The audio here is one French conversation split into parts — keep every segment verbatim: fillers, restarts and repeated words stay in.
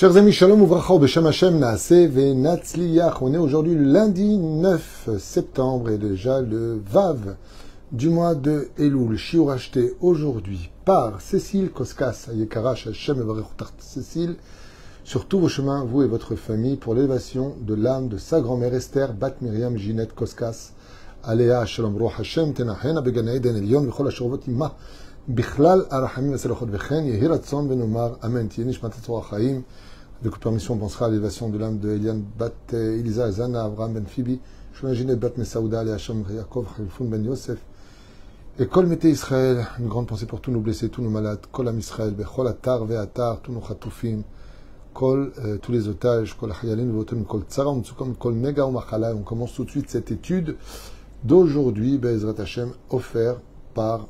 Chers amis, shalom ouvracha b'shem Hashem naaseh venatzliyach. On est aujourd'hui le lundi neuf septembre et déjà le Vav du mois de Elul. Shiur acheté aujourd'hui par Cécile Koskas, Ayekara, Hashem Evarechotach Cécile, sur tous vos chemins, vous et votre famille, pour l'élévation de l'âme de sa grand-mère Esther Bat Miriam Ginette Koskas, Alea Shalom Ruach Hashem Tenachena Begana Eden Elyon V'chol Ashervot Ima Bichlal Arachamim Veselachot Vechen Yehi Ratzon Venomar Amen Tiye Nishmat Etzor Achaim. Avec permission, on pensera à l'élévation de l'âme de Elian Bat Elisa et Zana Avraham Ben Fibi, Shulman Ginette Bat Mesaouda Alea Shalom Yaakov Chelfun Ben Yosef. Et Kol Mete Israël, une grande pensée pour tous nos blessés, tous nos malades, Kol Am Israël, Bechol Atar Veatar, tous nos Chatoufim, Kol, tous les otages, Kol Hayalin Votum, Kol Tsara, Mtsukom, Kol Nega Umachala. On commence tout de suite cette étude d'aujourd'hui, Bezrat Hashem, offert par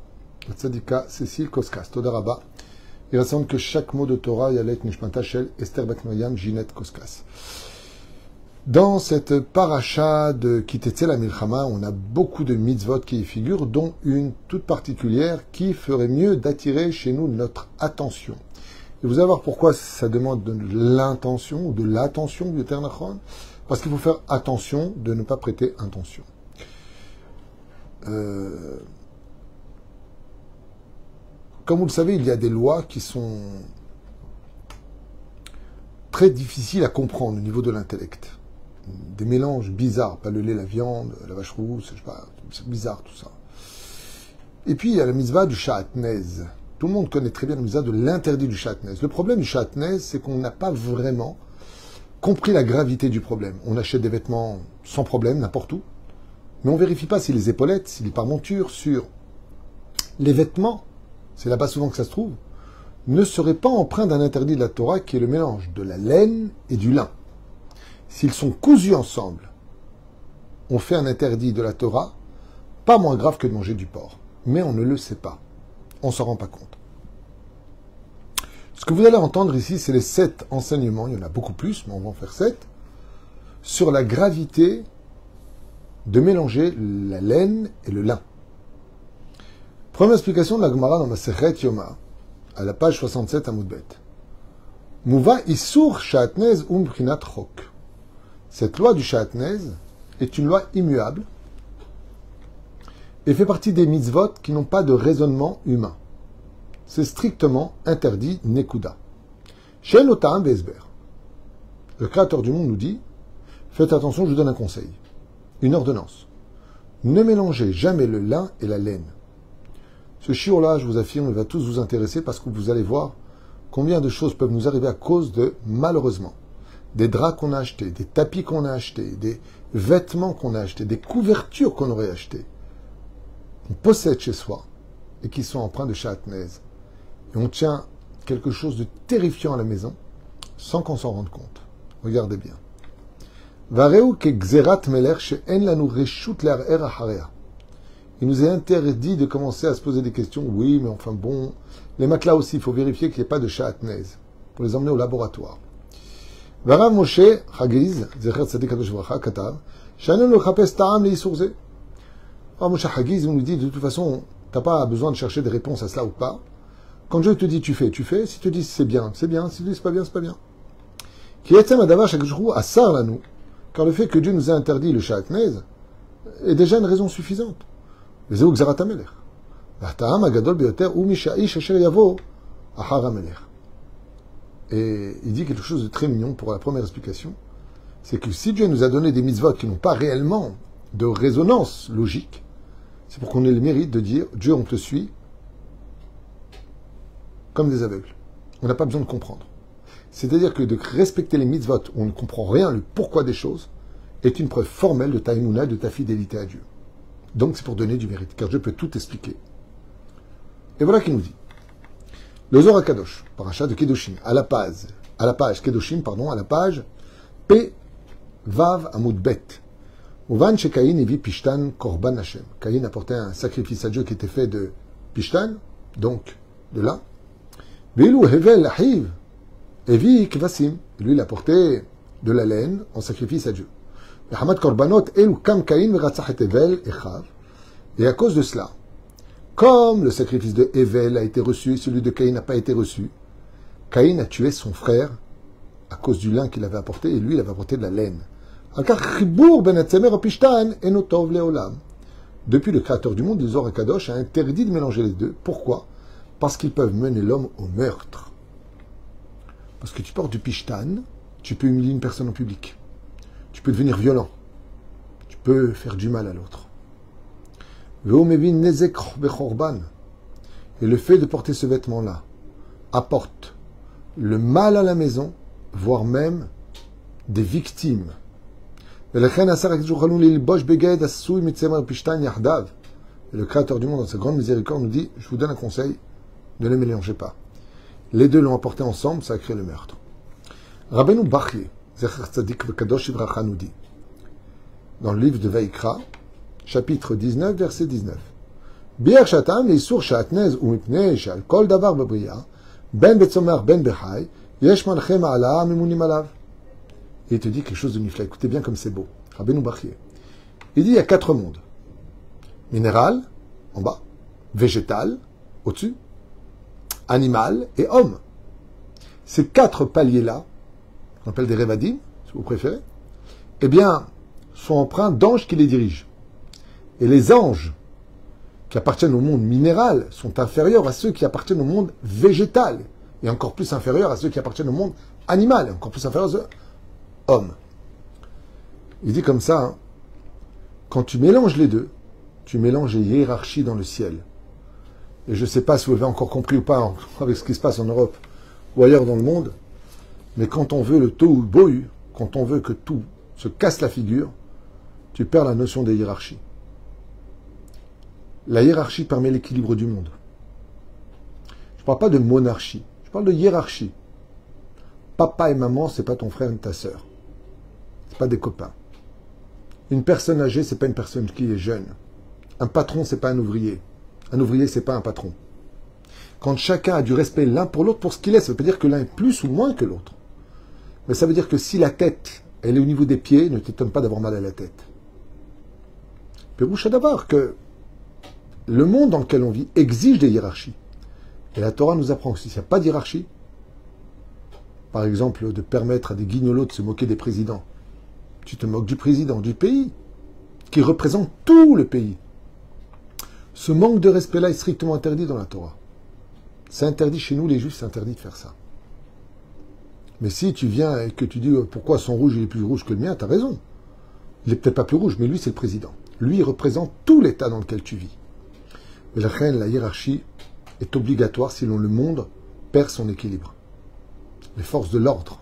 le tzadika Cécile Koskas. Toda Rabba. Il ressemble que chaque mot de Torah, Yalet Nishmat Hashel, Esther Bat Miriam Ginette Koskas. Dans cette paracha de Kitetzel Amilchama, on a beaucoup de mitzvot qui y figurent, dont une toute particulière qui ferait mieux d'attirer chez nous notre attention. Et vous allez voir pourquoi ça demande de l'intention ou de l'attention du Eterna Chon, parce qu'il faut faire attention de ne pas prêter intention. Euh... Comme vous le savez, il y a des lois qui sont très difficiles à comprendre au niveau de l'intellect. Des mélanges bizarres, pas le lait, la viande, la vache rousse, je sais pas, c'est bizarre tout ça. Et puis il y a la mitzvah du Chaatnez. Tout le monde connaît très bien la mitzvah de l'interdit du Chaatnez. Le problème du Chaatnez, c'est qu'on n'a pas vraiment compris la gravité du problème. On achète des vêtements sans problème, n'importe où, mais on ne vérifie pas si les épaulettes, si les parmentures sur les vêtements, c'est là-bas souvent que ça se trouve, ne seraient pas empreints d'un interdit de la Torah qui est le mélange de la laine et du lin. S'ils sont cousus ensemble, on fait un interdit de la Torah, pas moins grave que de manger du porc. Mais on ne le sait pas. On ne s'en rend pas compte. Ce que vous allez entendre ici, c'est les sept enseignements, il y en a beaucoup plus, mais on va en faire sept, sur la gravité de mélanger la laine et le lin. Première explication de la Gemara dans Massechet Yoma, à la page soixante-sept à Moudbet. Mouva Issour Chaatnez Umbrinat Chok. Cette loi du Chaatnez est une loi immuable et fait partie des mitzvot qui n'ont pas de raisonnement humain. C'est strictement interdit Nekuda. Chez Notam Vesber, le Créateur du monde nous dit, faites attention, je vous donne un conseil, une ordonnance. Ne mélangez jamais le lin et la laine. Ce shiur-là, je vous affirme, il va tous vous intéresser parce que vous allez voir combien de choses peuvent nous arriver à cause de, malheureusement, des draps qu'on a achetés, des tapis qu'on a achetés, des vêtements qu'on a achetés, des couvertures qu'on aurait achetées, qu'on possède chez soi et qui sont empreints de Chaatnez. Et on tient quelque chose de terrifiant à la maison sans qu'on s'en rende compte. Regardez bien. Il nous est interdit de commencer à se poser des questions. Oui, mais enfin bon, les matelas aussi, il faut vérifier qu'il n'y ait pas de Chaatnez pour les emmener au laboratoire. Varav Moshe Chagiz, Zecher Tzadik Kadosh Varacha, Qatar, Shanu le Chapes Ta'am le Issour Zeh. Varav Moshe Chagiz nous dit, de toute façon, tu n'as pas besoin de chercher des réponses à cela ou pas. Quand Dieu te dit tu fais, tu fais. Si tu dis c'est bien, c'est bien. Si tu dis c'est pas bien, c'est pas bien. Ki Yetzem Adava Shagishru Asar Lanu, car le fait que Dieu nous a interdit le Chaatnez est déjà une raison suffisante. Vezeu Gzerat HaMelech. Ta'am Agadol Beyoter U Mishaish Asher Yavo Achar HaMelech. Et il dit quelque chose de très mignon pour la première explication, c'est que si Dieu nous a donné des mitzvot qui n'ont pas réellement de résonance logique, c'est pour qu'on ait le mérite de dire « Dieu, on te suit comme des aveugles ». On n'a pas besoin de comprendre. C'est-à-dire que de respecter les mitzvot où on ne comprend rien, le pourquoi des choses, est une preuve formelle de ta émouna, de ta fidélité à Dieu. Donc c'est pour donner du mérite, car Dieu peut tout expliquer. Et voilà qu'il nous dit. Le Zohar Kadosh, paracha de Kedoshim, à la page, à la page, Kedoshim, pardon, à la page, P, Vav, Amud Bet. Uvan chez Caïn et vit Pishtan, Korban Hashem. Caïn apportait un sacrifice à Dieu qui était fait de Pishtan, donc de là. Vilou Hevel, Ahiv, et vit Kvasim. Lui, il apportait de la laine en sacrifice à Dieu. Hamad Korbanot, Elou Kam Caïn, Ratzach et Hevel, Echav. Et à cause de cela, comme le sacrifice de Hevel a été reçu, celui de Caïn n'a pas été reçu, Caïn a tué son frère à cause du lin qu'il avait apporté, et lui, il avait apporté de la laine. Depuis le créateur du monde, le Zohar HaKadosh a interdit de mélanger les deux. Pourquoi? Parce qu'ils peuvent mener l'homme au meurtre. Parce que tu portes du pishtan, tu peux humilier une personne en public. Tu peux devenir violent. Tu peux faire du mal à l'autre. Et le fait de porter ce vêtement-là apporte le mal à la maison, voire même des victimes. Le créateur du monde, dans sa grande miséricorde, nous dit, je vous donne un conseil, ne les mélangez pas. Les deux l'ont apporté ensemble, ça a créé le meurtre. Rabbeinu Bachyeh, nous dit, dans le livre de Vaïkra, chapitre dix-neuf, verset dix-neuf, Bier Shatam, l'Isur Chaatnez, ou Mipnei, Shal, Kol Davar Babriya, Ben Betzomer, Ben Behai, Yesh Malchem Ala, Mimunim Alav. Et il te dit quelque chose de mifla. Écoutez bien comme c'est beau. Rabbeinu Bachyeh. Il dit il y a quatre mondes. Minéral, en bas. Végétal, au-dessus. Animal et homme. Ces quatre paliers-là, qu'on appelle des révadim, si vous préférez, eh bien, sont empreints d'anges qui les dirigent. Et les anges qui appartiennent au monde minéral sont inférieurs à ceux qui appartiennent au monde végétal. Et encore plus inférieurs à ceux qui appartiennent au monde animal. Et encore plus inférieurs à ceux... homme. Il dit comme ça, hein, quand tu mélanges les deux, tu mélanges les hiérarchies dans le ciel. Et je ne sais pas si vous l'avez encore compris ou pas avec ce qui se passe en Europe ou ailleurs dans le monde, mais quand on veut le tohu bohu, quand on veut que tout se casse la figure, tu perds la notion des hiérarchies. La hiérarchie permet l'équilibre du monde. Je ne parle pas de monarchie, je parle de hiérarchie. Papa et maman, ce n'est pas ton frère ni ta sœur. Ce n'est pas des copains. Une personne âgée, ce n'est pas une personne qui est jeune. Un patron, ce n'est pas un ouvrier. Un ouvrier, ce n'est pas un patron. Quand chacun a du respect l'un pour l'autre, pour ce qu'il est, ça ne veut pas dire que l'un est plus ou moins que l'autre. Mais ça veut dire que si la tête, elle est au niveau des pieds, ne t'étonne pas d'avoir mal à la tête. Pérouche à d'avoir que le monde dans lequel on vit exige des hiérarchies. Et la Torah nous apprend que s'il n'y a pas d'hiérarchie, par exemple, de permettre à des guignolos de se moquer des présidents. Tu te moques du président du pays, qui représente tout le pays. Ce manque de respect-là est strictement interdit dans la Torah. C'est interdit chez nous, les Juifs, c'est interdit de faire ça. Mais si tu viens et que tu dis « Pourquoi son rouge, il est plus rouge que le mien ?» T'as raison. Il n'est peut-être pas plus rouge, mais lui, c'est le président. Lui, il représente tout l'État dans lequel tu vis. Mais la reine, la hiérarchie, est obligatoire si le monde perd son équilibre. Les forces de l'ordre.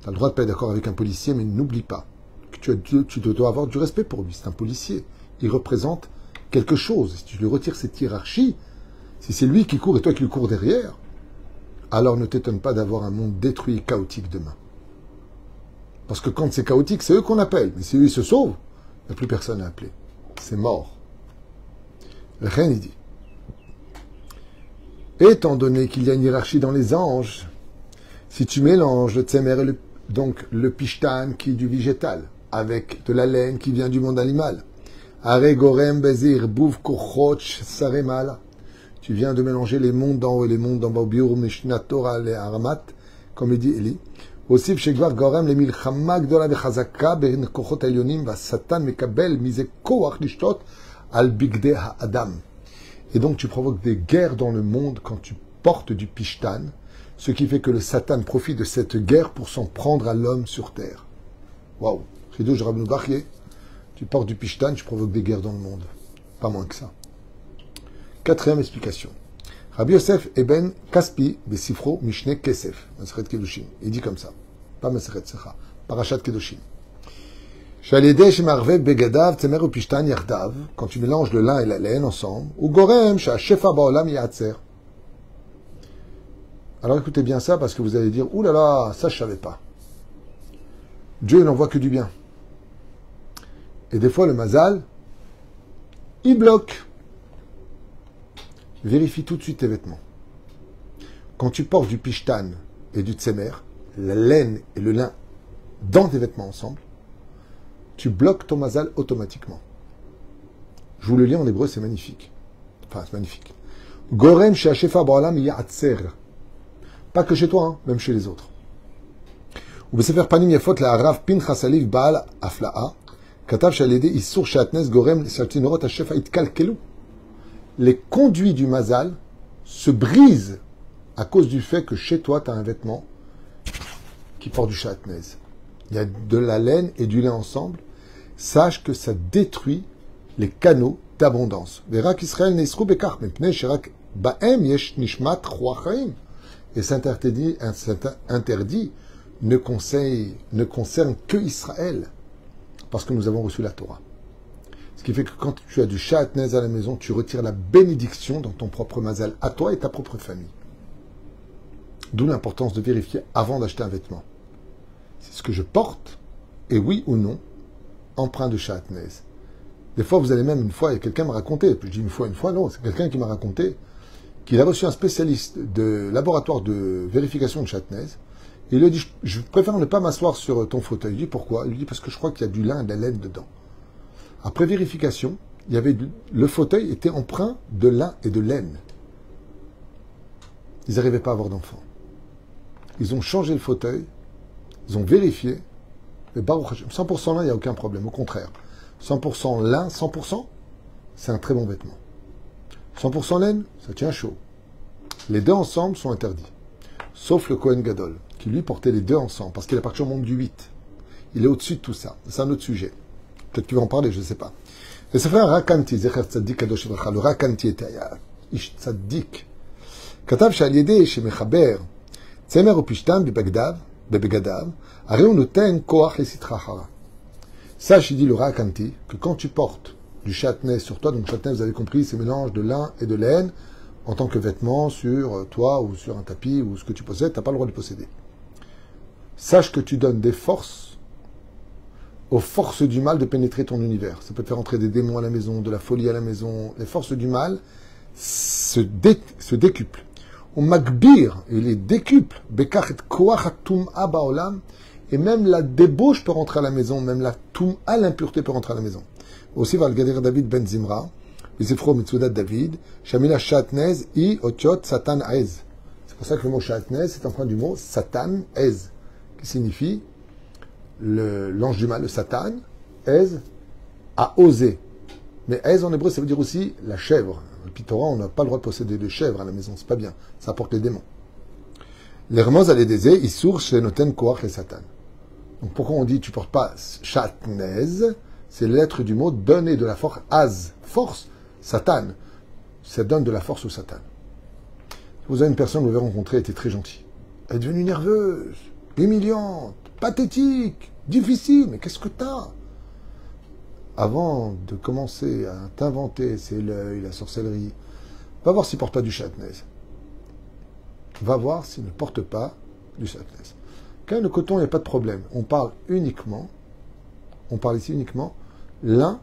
Tu as le droit de ne pas être d'accord avec un policier, mais n'oublie pas que tu, as dû, tu dois avoir du respect pour lui. C'est un policier. Il représente quelque chose. Si tu lui retires cette hiérarchie, si c'est lui qui court et toi qui lui cours derrière, alors ne t'étonne pas d'avoir un monde détruit et chaotique demain. Parce que quand c'est chaotique, c'est eux qu'on appelle. Mais si eux, ils se sauvent, il n'y a plus personne à appeler. C'est mort. Rien n'y dit. Étant donné qu'il y a une hiérarchie dans les anges, si tu mélanges le tsemer et le, donc le pishtan qui est du végétal avec de la laine qui vient du monde animal, tu viens de mélanger les mondes d'en haut et les mondes d'en bas, comme il dit Eli. Et donc tu provoques des guerres dans le monde quand tu portes du pishtan. Ce qui fait que le Satan profite de cette guerre pour s'en prendre à l'homme sur terre. Waouh, Chidouj Rabbeinu Bachyeh, tu portes du pishtan, tu provoques des guerres dans le monde. Pas moins que ça. Quatrième explication. Rabbi Yosef Eben Kaspi, Besifro, Mishne kesef, Massechet Kedoshim. Il dit comme ça. Pas Massechet Secha, Parashat Kedoshim. Quand tu mélanges le lin et la laine ensemble, ou Gorem, Sha Shefa Baolam Yatser. Alors écoutez bien ça, parce que vous allez dire « Ouh là là, ça je ne savais pas. » Dieu n'envoie que du bien. Et des fois, le mazal, il bloque. Vérifie tout de suite tes vêtements. Quand tu portes du pishtan et du tsemer, la laine et le lin dans tes vêtements ensemble, tu bloques ton mazal automatiquement. Je vous le lis en hébreu, c'est magnifique. Enfin, c'est magnifique. « Gorem she'ashefa ba'olam ya'atzer » Pas que chez toi, hein, même chez les autres. ובספר פנים יפות לערב פנחס אליב בעל הפלאה, כתב שעל ידי איסור שעטנז גורם שהצינורות השפע התקלקלו. Les conduits du mazal se brisent à cause du fait que chez toi, tu as un vêtement qui porte du chaatnez. Il y a de la laine et du lait ensemble. Sache que ça détruit les canaux d'abondance. Et cet interdit, cet interdit ne, conseille, ne concerne que Israël, parce que nous avons reçu la Torah. Ce qui fait que quand tu as du chaatnez à la maison, tu retires la bénédiction dans ton propre mazal, à toi et ta propre famille. D'où l'importance de vérifier avant d'acheter un vêtement. C'est ce que je porte, et oui ou non, empreint de chaatnez. Des fois, vous allez même une fois, et quelqu'un m'a raconté, puis je dis une fois, une fois, non, c'est quelqu'un qui m'a raconté qu'il a reçu un spécialiste de laboratoire de vérification de chaatnez, et il lui a dit, je préfère ne pas m'asseoir sur ton fauteuil. Il dit, pourquoi? Il lui dit, parce que je crois qu'il y a du lin et de la laine dedans. Après vérification, il y avait du... le fauteuil était empreint de lin et de laine. Ils n'arrivaient pas à avoir d'enfants. Ils ont changé le fauteuil, ils ont vérifié, mais Baruch Hashem, cent pour cent lin, il n'y a aucun problème, au contraire. cent pour cent lin, cent pour cent, c'est un très bon vêtement. cent pour cent laine, ça tient chaud. Les deux ensemble sont interdits, sauf le Kohen Gadol, qui lui portait les deux ensemble, parce qu'il appartient au monde du huit. Il est au-dessus de tout ça, c'est un autre sujet. Peut-être que tu vas en parler, je ne sais pas. Le Sefer HaMizvot, Zecher Tzadik Kadosh Livracha, le HaMizvot était Ish Tzadik. כתב שעל ידי שמחבר צמר או פשטן בבגדיו, הרי הוא נותן כוח לסתך אחרה. Sache, il dit le rakanti, que quand tu portes du chaatnez sur toi, donc chaatnez, vous avez compris, c'est mélange de lin et de laine en tant que vêtement sur toi ou sur un tapis ou ce que tu possèdes, tu n'as pas le droit de posséder. Sache que tu donnes des forces aux forces du mal de pénétrer ton univers. Ça peut te faire entrer des démons à la maison, de la folie à la maison. Les forces du mal se, dé, se décuplent. On magbir, il est décuple, et même la débauche peut rentrer à la maison, même la tum'a, l'impureté peut rentrer à la maison. Aussi va le gadir David Ben Zimra, le Sefer Mitzoudat David, Shamila Chaatnez i otiot Satan Ez. C'est pour ça que le mot Chaatnez, c'est emprunt du mot Satan Ez, qui signifie l'ange du mal, le Satan, Ez, a osé. Mais Ez en hébreu, ça veut dire aussi la chèvre. Le Pitora, on n'a pas le droit de posséder de chèvres à la maison, c'est pas bien, ça apporte les démons. L'hermose à l'Edézé, il source chez Noten Koach et Satan. Donc pourquoi on dit tu portes pas Chaatnez? C'est l'être du mot donner de la force, Az, force, Satan. Ça donne de la force au Satan. Vous avez une personne que vous avez rencontrée, elle était très gentille. Elle est devenue nerveuse, humiliante, pathétique, difficile, mais qu'est-ce que t'as? Avant de commencer à t'inventer, c'est l'œil, la sorcellerie, va voir s'il porte pas du chaatnez. Va voir s'il ne porte pas du chaatnez. Quand le coton, il n'y a pas de problème. On parle uniquement, on parle ici uniquement lin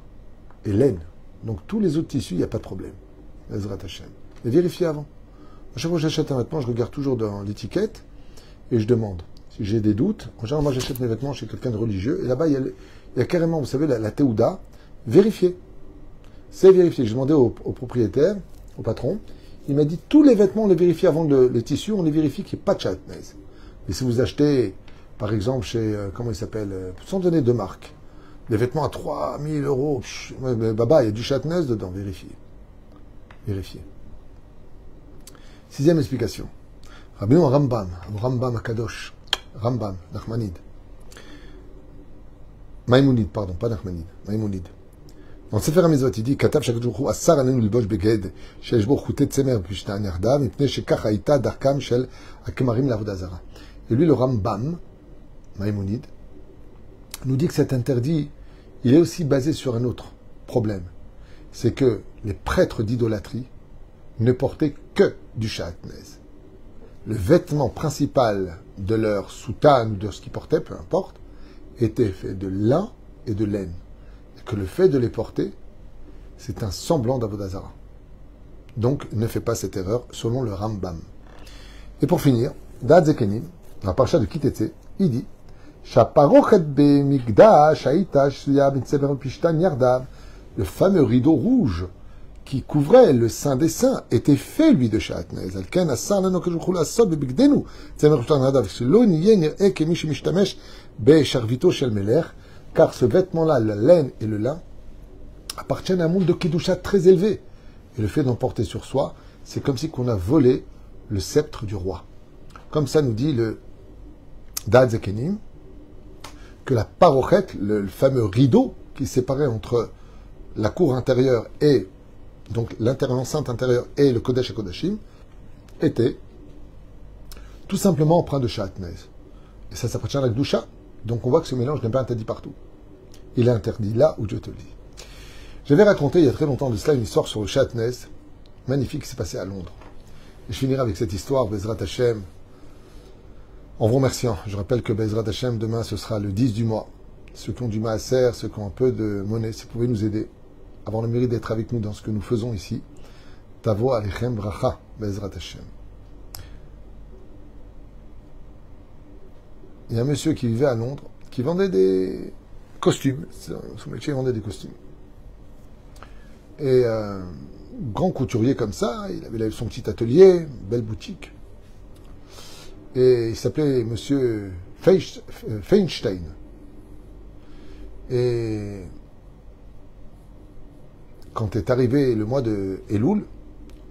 et laine. Donc tous les autres tissus, il n'y a pas de problème. Ezrat Hashem. Mais vérifiez avant. À chaque fois que j'achète un vêtement, je regarde toujours dans l'étiquette et je demande. Si j'ai des doutes, en général, moi j'achète mes vêtements chez quelqu'un de religieux et là-bas, il y a le... Il y a carrément, vous savez, la, la théouda, vérifier. C'est vérifié. Je demandais au, au propriétaire, au patron, il m'a dit tous les vêtements, on les vérifie avant de, les tissus, on les vérifie qu'il n'y ait pas de chaatnez. Mais si vous achetez, par exemple, chez, euh, comment il s'appelle, euh, sans donner de marque, des vêtements à trois mille euros, pff, mais, baba, il y a du chaatnez dedans, vérifiez. Vérifiez. Sixième explication. Rabbeinu Rambam, Rambam Akadosh, Rambam, Nachmanide. Maïmonide, pardon, pas Nachmanide, Maïmonide. Dans le Sefer HaMizvot, il dit Katab Shakdjoukou, Assar Anenu Lbosh Beged, Sheshbo Khoutet Semer Pishtan Yardam, Ipne Shekach Haïta Darkam Shel Akemarim Lavodazara. Et lui, le Rambam, Maïmonide, nous dit que cet interdit, il est aussi basé sur un autre problème. C'est que les prêtres d'idolâtrie ne portaient que du chaatnez. Le vêtement principal de leur soutane, de ce qu'ils portaient, peu importe, était fait de lin et de laine. Et que le fait de les porter, c'est un semblant d'Avodazara. Donc, ne fais pas cette erreur, selon le Rambam. Et pour finir, Da'at Zekenim, dans la parasha de Kitetse, il dit le fameux rideau rouge qui couvrait le sein des seins était fait, lui, de Chaatnez. Car ce vêtement-là, la laine et le lin, appartiennent à un monde de Kedusha très élevé. Et le fait d'en porter sur soi, c'est comme si qu'on a volé le sceptre du roi. Comme ça nous dit le Da'at Zekenim, que la parochette, le fameux rideau qui séparait entre la cour intérieure et donc l'enceinte intérieure et le Kodesh HaKodashim, était tout simplement empreint de Chaatnez. Et ça s'appartient à la Kedusha. Donc on voit que ce mélange n'est pas interdit partout. Il est interdit là où Dieu te le dit. J'avais raconté il y a très longtemps de cela une histoire sur le Chaatnez, magnifique, qui s'est passée à Londres. Et je finirai avec cette histoire, Bezrat Hashem, en vous remerciant. Je rappelle que Bezrat Hashem, demain, ce sera le dix du mois. Ceux qui ont du maaser, ceux qui ont un peu de monnaie, si vous pouvez nous aider, avoir le mérite d'être avec nous dans ce que nous faisons ici. Tavo Alechem Bracha, Bezrat Hashem. Il y a un monsieur qui vivait à Londres, qui vendait des costumes. Son métier, il vendait des costumes. Et euh, grand couturier comme ça, il avait son petit atelier, belle boutique. Et il s'appelait Monsieur Feinstein. Et quand est arrivé le mois de Elul,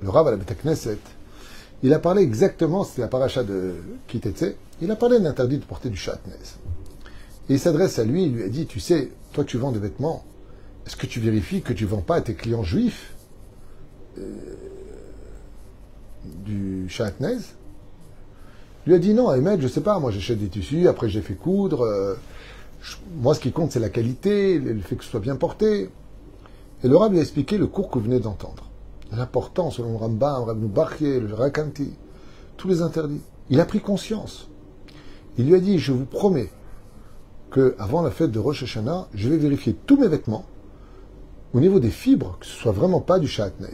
le Rav à la Beth Knesset, il a parlé exactement, c'était la paracha de Kitetse, il a parlé de l'interdit de porter du Chaatnez. Et il s'adresse à lui, il lui a dit, tu sais, toi tu vends des vêtements, est-ce que tu vérifies que tu ne vends pas à tes clients juifs euh, du Chaatnez? Il lui a dit non, Ahmed, je sais pas, moi j'achète des tissus, après j'ai fait coudre, euh, je, moi ce qui compte c'est la qualité, le fait que ce soit bien porté. Et le Rav lui a expliqué le cours que vous venez d'entendre. L'importance, selon Rambam, Rabbeinu Bachyeh, le Rakanti, tous les interdits. Il a pris conscience. Il lui a dit, je vous promets que avant la fête de Rosh Hashanah, je vais vérifier tous mes vêtements au niveau des fibres, que ce soit vraiment pas du Chaatnez.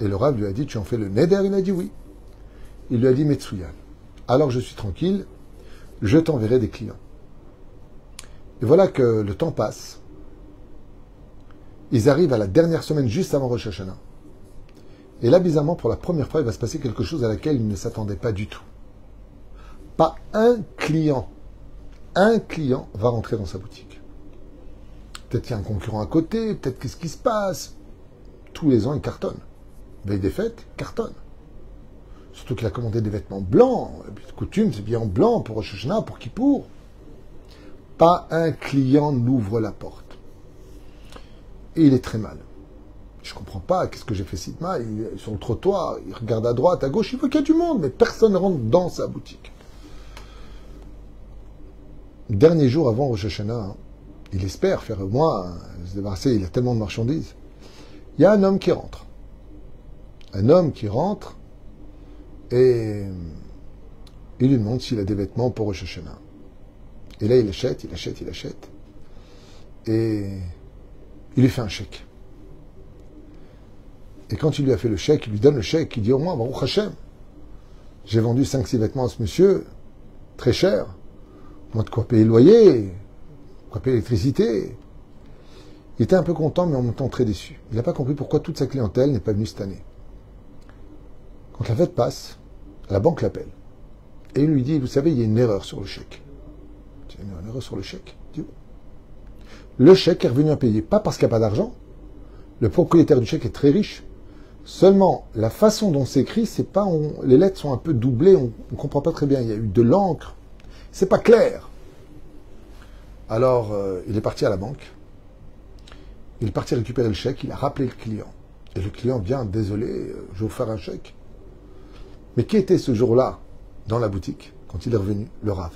Et le Rav lui a dit, tu en fais le neder? Il a dit oui. Il lui a dit, Metsuyan, alors je suis tranquille, je t'enverrai des clients. Et voilà que le temps passe. Ils arrivent à la dernière semaine, juste avant Rosh Hashanah. Et là, bizarrement, pour la première fois, il va se passer quelque chose à laquelle ils ne s'attendaient pas du tout. Pas un client, un client va rentrer dans sa boutique. Peut-être qu'il y a un concurrent à côté, peut-être qu'est-ce qui se passe. Tous les ans, il cartonne. Veille des fêtes, cartonne. Surtout qu'il a commandé des vêtements blancs, de coutume, c'est bien en blanc pour Rosh Hashanah, pour Kippour. Pas un client n'ouvre la porte. Et il est très mal. Je comprends pas, qu'est-ce que j'ai fait si de mal? Il est sur le trottoir, il regarde à droite, à gauche, il veut qu'il y ait du monde, mais personne ne rentre dans sa boutique. Dernier jour avant Rosh Hashanah, hein, il espère faire au moins, hein, se débarrasser, il a tellement de marchandises. Il y a un homme qui rentre. Un homme qui rentre et il lui demande s'il a des vêtements pour Rosh Hashanah. Et là, il achète, il achète, il achète. Et il lui fait un chèque. Et quand il lui a fait le chèque, il lui donne le chèque, il dit au moins, Baruch Hashem, j'ai vendu cinq six vêtements à ce monsieur, très cher, moi de quoi payer le loyer, de quoi payer l'électricité. Il était un peu content, mais en même temps très déçu. Il n'a pas compris pourquoi toute sa clientèle n'est pas venue cette année. Quand la fête passe, la banque l'appelle. Et il lui dit, vous savez, il y a une erreur sur le chèque. Il y a une erreur sur le chèque. Le chèque est revenu impayé, pas parce qu'il n'y a pas d'argent. Le propriétaire du chèque est très riche. Seulement, la façon dont c'est écrit, c'est pas on, les lettres sont un peu doublées, on ne comprend pas très bien. Il y a eu de l'encre, c'est pas clair. Alors, euh, il est parti à la banque. Il est parti récupérer le chèque. Il a rappelé le client. Et le client vient, désolé, je vais vous faire un chèque. Mais qui était ce jour-là dans la boutique quand il est revenu? Le Rav.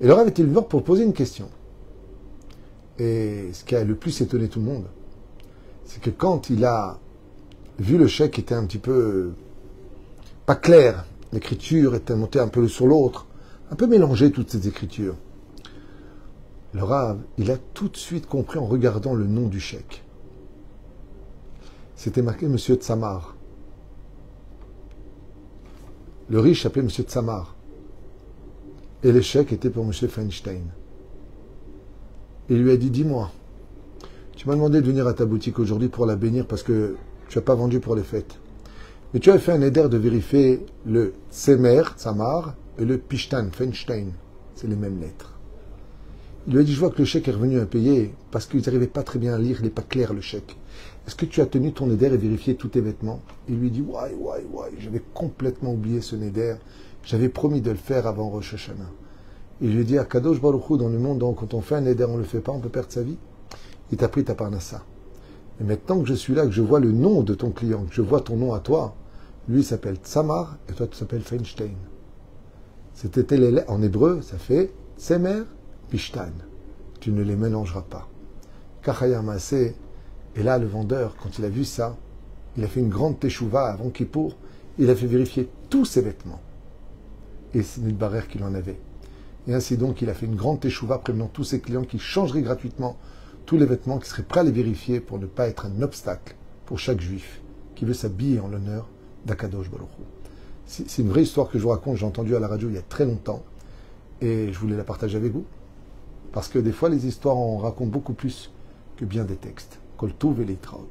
Et le Rav était venu pour poser une question. Et ce qui a le plus étonné tout le monde, c'est que quand il a vu le chèque était un petit peu pas clair, l'écriture était montée un peu sur l'autre, un peu mélangée toutes ces écritures, le Rav, il a tout de suite compris en regardant le nom du chèque. C'était marqué M. Tsamar. Le riche s'appelait M. Tsamar. Et le chèque était pour M. Feinstein. Il lui a dit, dis-moi, Tu m'as demandé de venir à ta boutique aujourd'hui pour la bénir parce que tu n'as pas vendu pour les fêtes. Mais tu as fait un éder de vérifier le Tsemer, Tsamar, et le Pishtan, Feinstein. C'est les mêmes lettres. Il lui a dit, je vois que le chèque est revenu impayé parce qu'ils n'arrivaient pas très bien à lire, il n'est pas clair le chèque. Est-ce que tu as tenu ton neder et vérifié tous tes vêtements? Il lui dit, ouais, ouais, ouais, j'avais complètement oublié ce neder. J'avais promis de le faire avant Rosh Hashanah. Il lui dit, à Kadosh Baruch Hu, dans le monde, donc, quand on fait un neder, on ne le fait pas, on peut perdre sa vie. Il t'a pris ta parnassa. Et maintenant que je suis là, que je vois le nom de ton client, que je vois ton nom à toi, lui s'appelle Tsamar et toi tu t'appelles Feinstein. C'était les lettres en hébreu, ça fait Tsemer, Pishtan, tu ne les mélangeras pas. Kachaya Maaseh, et là le vendeur, quand il a vu ça, il a fait une grande teshuva avant Kippour, il a fait vérifier tous ses vêtements. Et c'est une barrière qu'il en avait. Et ainsi donc, il a fait une grande teshuva prévenant tous ses clients qui changeraient gratuitement tous les vêtements, qui seraient prêts à les vérifier pour ne pas être un obstacle pour chaque juif qui veut s'habiller en l'honneur d'Akadosh Baruch Hu. C'est une vraie histoire que je vous raconte, j'ai entendu à la radio il y a très longtemps, et je voulais la partager avec vous. Parce que des fois, les histoires en racontent beaucoup plus que bien des textes. Kol Tuv et Leitraot.